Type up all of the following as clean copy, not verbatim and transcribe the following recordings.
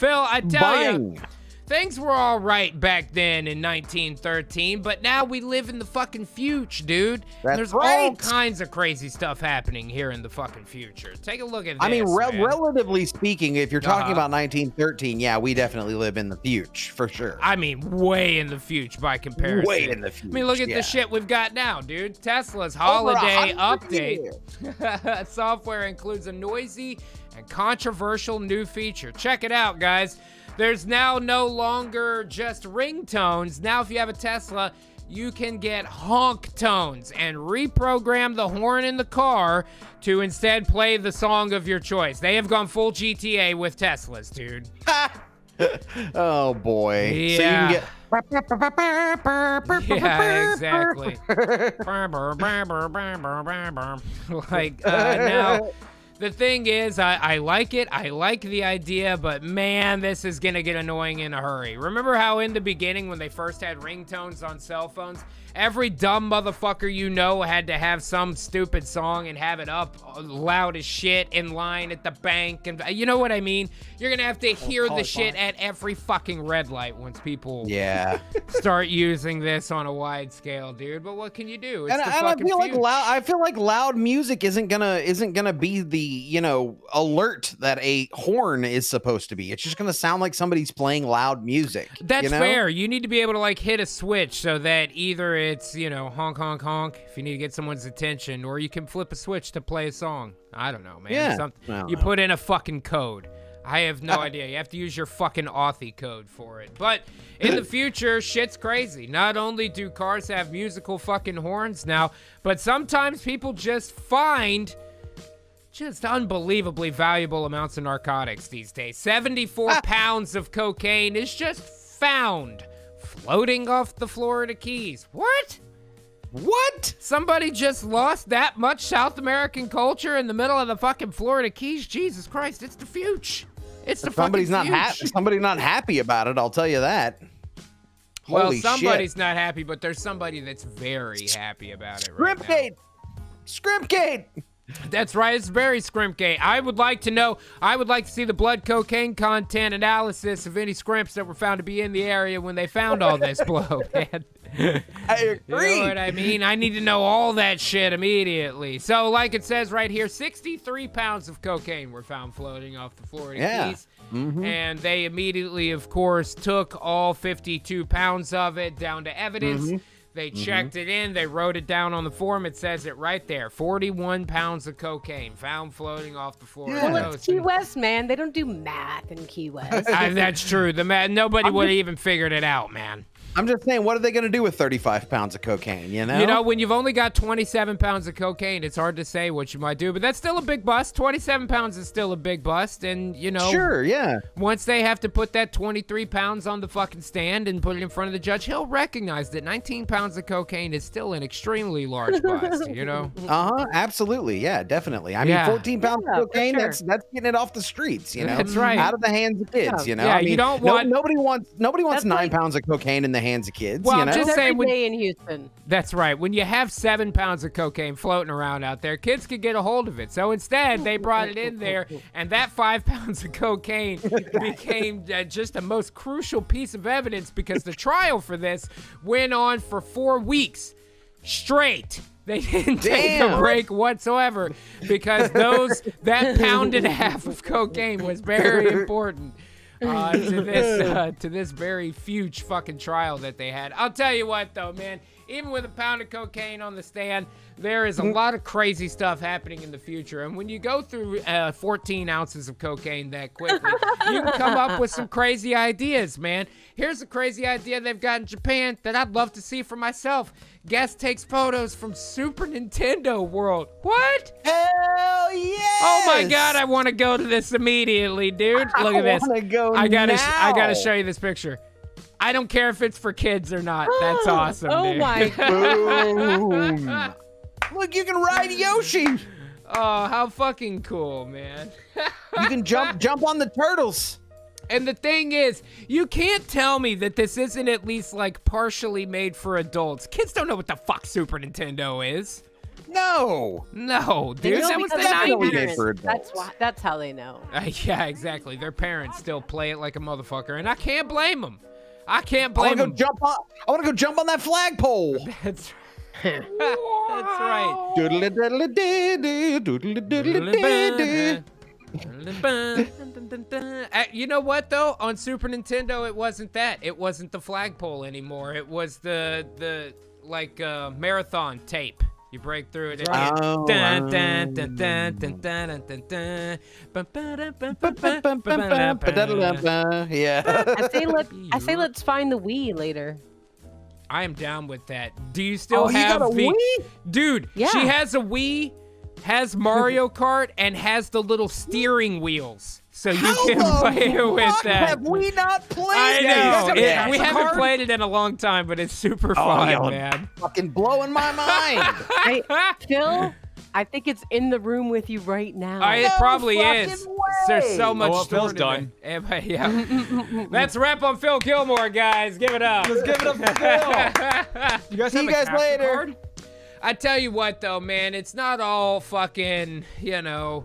Phil, I tell you, things were all right back then in 1913, but now we live in the fucking future, dude. That's there's right. all kinds of crazy stuff happening here in the fucking future. Take a look at this. I mean, relatively speaking, if you're talking about 1913, yeah, we definitely live in the future for sure. I mean, way in the future by comparison. Way in the future. I mean, look at the shit we've got now, dude. Tesla's holiday update software includes a noisy and controversial new feature. Check it out, guys. There's now no longer just ringtones. Now, if you have a Tesla, you can get honk tones and reprogram the horn in the car to instead play the song of your choice. They have gone full GTA with Teslas, dude. Oh, boy. Yeah. So you can get... Yeah, exactly. Like, now... The thing is, I like it. I like the idea, but man, this is gonna get annoying in a hurry. Remember how in the beginning when they first had ringtones on cell phones, every dumb motherfucker you know had to have some stupid song and have it up loud as shit in line at the bank, and you know what I mean? You're gonna have to hear the shit at every fucking red light once people start using this on a wide scale, dude. But what can you do? It's the fucking future. I feel like loud music isn't gonna be the, you know, alert that a horn is supposed to be. It's just gonna sound like somebody's playing loud music. That's fair. You need to be able to like hit a switch so that either it's, you know, honk honk honk if you need to get someone's attention, or you can flip a switch to play a song. I don't know, man. Yeah, you put in a fucking code. I have no idea. You have to use your fucking Authy code for it. But in the future, shit's crazy. Not only do cars have musical fucking horns now, but sometimes people just find just unbelievably valuable amounts of narcotics these days. 74 pounds of cocaine is just found floating off the Florida Keys. What? What? Somebody just lost that much South American culture in the middle of the fucking Florida Keys? Jesus Christ, it's the future. It's the fucking future. Somebody's not happy about it, I'll tell you that. Well, holy somebody's shit. Not happy, but there's somebody that's very happy about it right now. Scrimpgate! That's right, it's very Scrimpgate. I would like to know, I would like to see the blood cocaine content analysis of any scrimps that were found to be in the area when they found all this blow, man. I agree. You know what I mean? I need to know all that shit immediately. So, like it says right here, 63 pounds of cocaine were found floating off the Florida Keys. And they immediately, of course, took all 52 pounds of it down to evidence. They checked it in. They wrote it down on the form. It says it right there. 41 pounds of cocaine found floating off the floor. Well, it's Key West, man. They don't do math in Key West. That's true. The nobody would have even figured it out, man. I'm just saying, what are they going to do with 35 pounds of cocaine, you know? You know, when you've only got 27 pounds of cocaine, it's hard to say what you might do. But that's still a big bust. 27 pounds is still a big bust. And, you know. Sure, yeah. Once they have to put that 23 pounds on the fucking stand and put it in front of the judge, he'll recognize that 19 pounds of cocaine is still an extremely large bust, you know? Uh-huh, absolutely. Yeah, definitely. I mean, 14 pounds of cocaine, that's getting it off the streets, you know? That's right. Out of the hands of kids, you know? Yeah, I mean, you don't want... Nobody wants 9 pounds of cocaine in the hands of kids. Well, you know? Just saying, in Houston. That's right. When you have 7 pounds of cocaine floating around out there, kids could get a hold of it. So instead, they brought it in there, and that 5 pounds of cocaine became just the most crucial piece of evidence, because the trial for this went on for 4 weeks straight. They didn't take a break whatsoever, because that pound and a half of cocaine was very important. To this very huge fucking trial that they had. I'll tell you what, though, man. Even with a pound of cocaine on the stand, there is a lot of crazy stuff happening in the future. And when you go through 14 ounces of cocaine that quickly, you can come up with some crazy ideas, man. Here's a crazy idea they've got in Japan that I'd love to see for myself. Guest takes photos from Super Nintendo World. What? Hell yes! Oh my God, I want to go to this immediately, dude. Look at this. I gotta show you this picture. I don't care if it's for kids or not. That's awesome, dude. Oh my God. Boom. Look, you can ride Yoshi. Oh, how fucking cool, man. You can jump on the turtles. And the thing is, you can't tell me that this isn't at least like partially made for adults. Kids don't know what the fuck Super Nintendo is. No. No, dude. That was the 90s. That's how they know. Yeah, exactly. Their parents still play it like a motherfucker, and I can't blame them. I can't blame them. I want to go jump on that flagpole. That's right. That's right. Doodly doodly doodly doodly doodly You know what though? On Super Nintendo, it wasn't that. It wasn't the flagpole anymore. It was the like marathon tape. You break through it. Yeah. I say let's find the Wii later. I am down with that. Do you still have the Wii? Dude, yeah. She has a Wii. Has Mario Kart and has the little steering wheels, so you can play it with that. Have we not played that? We haven't played it in a long time, but it's super fun, man. Fucking blowing my mind. Phil, I think it's in the room with you right now. It probably is. There's so much. Phil's done. Yeah. Let's wrap on Phil Gilmore, guys. Give it up. Let's give it up for Phil. You guys see you guys later. Card? I tell you what, though, man, it's not all fucking, you know,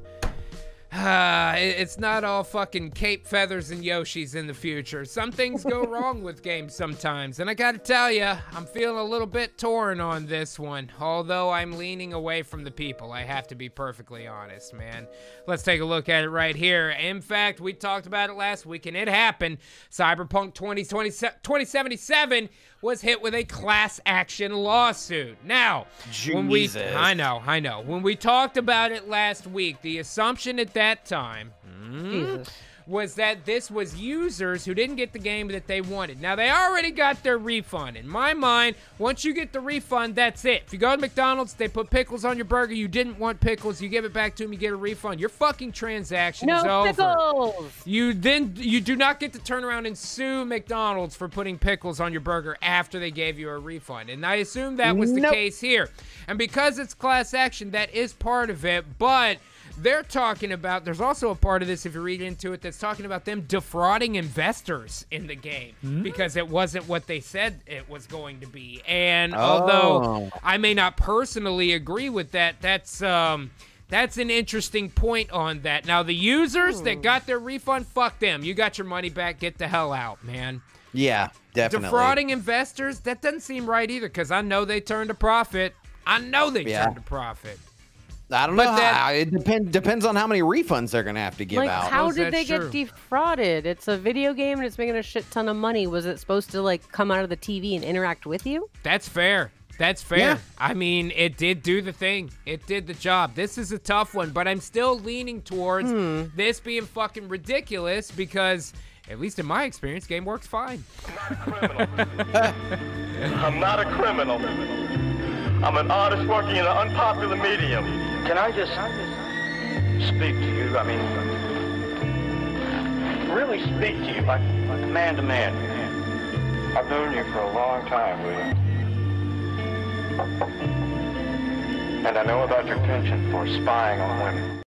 it's not all fucking cape feathers and Yoshis in the future. Some things go wrong with games sometimes, and I gotta tell you, I'm feeling a little bit torn on this one, although I'm leaning away from the people. I have to be perfectly honest, man. Let's take a look at it right here. In fact, we talked about it last week, and it happened. Cyberpunk 2077 was hit with a class action lawsuit. Now, when we, I know. When we talked about it last week, the assumption at that time was that this was users who didn't get the game that they wanted. Now, they already got their refund. In my mind, once you get the refund, that's it. If you go to McDonald's, they put pickles on your burger, you didn't want pickles, you give it back to them, you get a refund. Your fucking transaction is over. No pickles! You do not get to turn around and sue McDonald's for putting pickles on your burger after they gave you a refund. And I assume that was the case here. And because it's class action, that is part of it, but they're talking about, there's also a part of this, if you read into it, that's talking about them defrauding investors in the game because it wasn't what they said it was going to be. And although I may not personally agree with that, that's an interesting point on that. Now, the users that got their refund, fuck them. You got your money back. Get the hell out, man. Yeah, definitely. Defrauding investors, that doesn't seem right either because I know they turned a profit. I know they turned a profit. I don't know. It depends on how many refunds they're going to have to give out. How did they get defrauded? It's a video game and it's making a shit ton of money. Was it supposed to like come out of the TV and interact with you? That's fair. That's fair. Yeah. I mean, it did do the thing. It did the job. This is a tough one, but I'm still leaning towards this being fucking ridiculous because, at least in my experience, game works fine. I'm not a criminal. I'm an artist working in an unpopular medium. Can I just speak to you? I mean, really speak to you, like man to man. I've known you for a long time, William. And I know about your penchant for spying on women.